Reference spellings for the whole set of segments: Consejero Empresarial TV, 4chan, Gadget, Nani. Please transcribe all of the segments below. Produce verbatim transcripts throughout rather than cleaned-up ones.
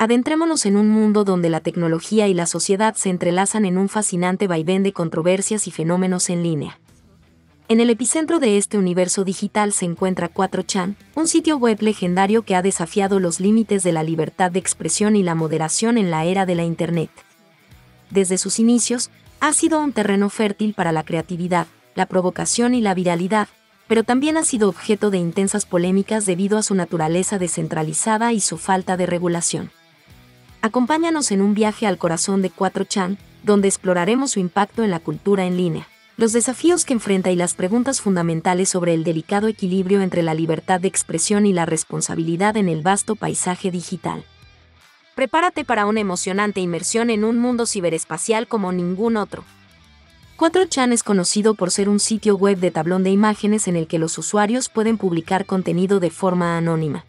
Adentrémonos en un mundo donde la tecnología y la sociedad se entrelazan en un fascinante vaivén de controversias y fenómenos en línea. En el epicentro de este universo digital se encuentra cuatro chan, un sitio web legendario que ha desafiado los límites de la libertad de expresión y la moderación en la era de la Internet. Desde sus inicios, ha sido un terreno fértil para la creatividad, la provocación y la viralidad, pero también ha sido objeto de intensas polémicas debido a su naturaleza descentralizada y su falta de regulación. Acompáñanos en un viaje al corazón de cuatro chan, donde exploraremos su impacto en la cultura en línea, los desafíos que enfrenta y las preguntas fundamentales sobre el delicado equilibrio entre la libertad de expresión y la responsabilidad en el vasto paisaje digital. Prepárate para una emocionante inmersión en un mundo ciberespacial como ningún otro. cuatro chan es conocido por ser un sitio web de tablón de imágenes en el que los usuarios pueden publicar contenido de forma anónima.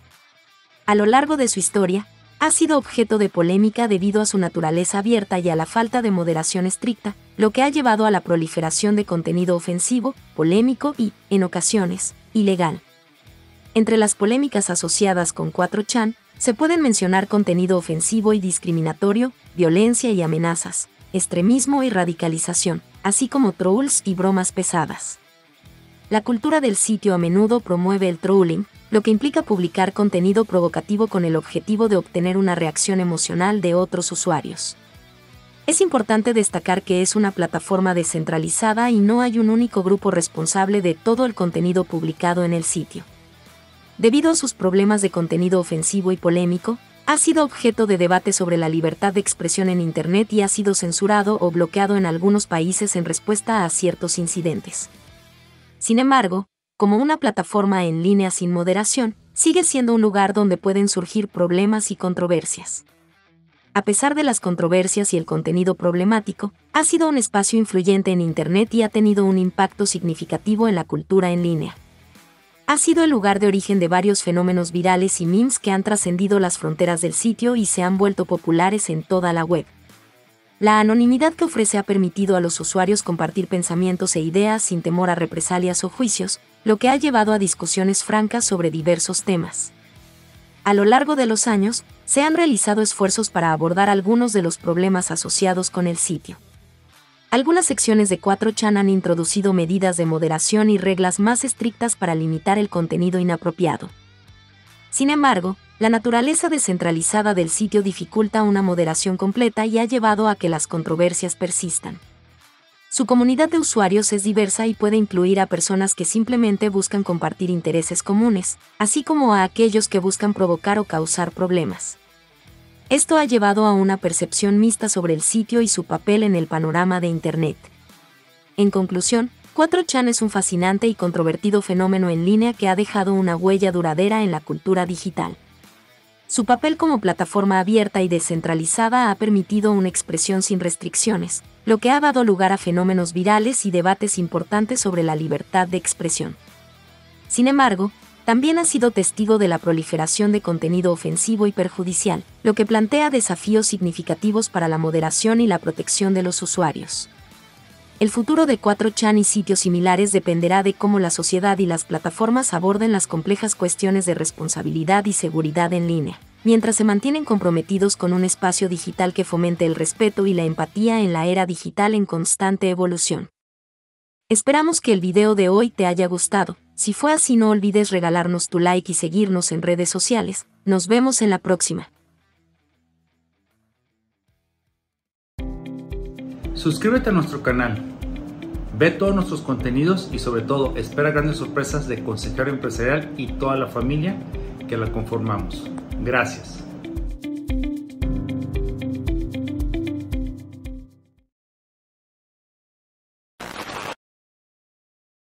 A lo largo de su historia, ha sido objeto de polémica debido a su naturaleza abierta y a la falta de moderación estricta, lo que ha llevado a la proliferación de contenido ofensivo, polémico y, en ocasiones, ilegal. Entre las polémicas asociadas con cuatro chan, se pueden mencionar contenido ofensivo y discriminatorio, violencia y amenazas, extremismo y radicalización, así como trolls y bromas pesadas. La cultura del sitio a menudo promueve el trolling, lo que implica publicar contenido provocativo con el objetivo de obtener una reacción emocional de otros usuarios. Es importante destacar que es una plataforma descentralizada y no hay un único grupo responsable de todo el contenido publicado en el sitio. Debido a sus problemas de contenido ofensivo y polémico, ha sido objeto de debate sobre la libertad de expresión en Internet y ha sido censurado o bloqueado en algunos países en respuesta a ciertos incidentes. Sin embargo, como una plataforma en línea sin moderación, sigue siendo un lugar donde pueden surgir problemas y controversias. A pesar de las controversias y el contenido problemático, ha sido un espacio influyente en Internet y ha tenido un impacto significativo en la cultura en línea. Ha sido el lugar de origen de varios fenómenos virales y memes que han trascendido las fronteras del sitio y se han vuelto populares en toda la web. La anonimidad que ofrece ha permitido a los usuarios compartir pensamientos e ideas sin temor a represalias o juicios, lo que ha llevado a discusiones francas sobre diversos temas. A lo largo de los años, se han realizado esfuerzos para abordar algunos de los problemas asociados con el sitio. Algunas secciones de cuatro chan han introducido medidas de moderación y reglas más estrictas para limitar el contenido inapropiado. Sin embargo, la naturaleza descentralizada del sitio dificulta una moderación completa y ha llevado a que las controversias persistan. Su comunidad de usuarios es diversa y puede incluir a personas que simplemente buscan compartir intereses comunes, así como a aquellos que buscan provocar o causar problemas. Esto ha llevado a una percepción mixta sobre el sitio y su papel en el panorama de Internet. En conclusión, cuatro chan es un fascinante y controvertido fenómeno en línea que ha dejado una huella duradera en la cultura digital. Su papel como plataforma abierta y descentralizada ha permitido una expresión sin restricciones, lo que ha dado lugar a fenómenos virales y debates importantes sobre la libertad de expresión. Sin embargo, también ha sido testigo de la proliferación de contenido ofensivo y perjudicial, lo que plantea desafíos significativos para la moderación y la protección de los usuarios. El futuro de cuatro chan y sitios similares dependerá de cómo la sociedad y las plataformas aborden las complejas cuestiones de responsabilidad y seguridad en línea, mientras se mantienen comprometidos con un espacio digital que fomente el respeto y la empatía en la era digital en constante evolución. Esperamos que el video de hoy te haya gustado. Si fue así, no olvides regalarnos tu like y seguirnos en redes sociales. Nos vemos en la próxima. Suscríbete a nuestro canal, ve todos nuestros contenidos y sobre todo espera grandes sorpresas de Consejero Empresarial y toda la familia que la conformamos. Gracias.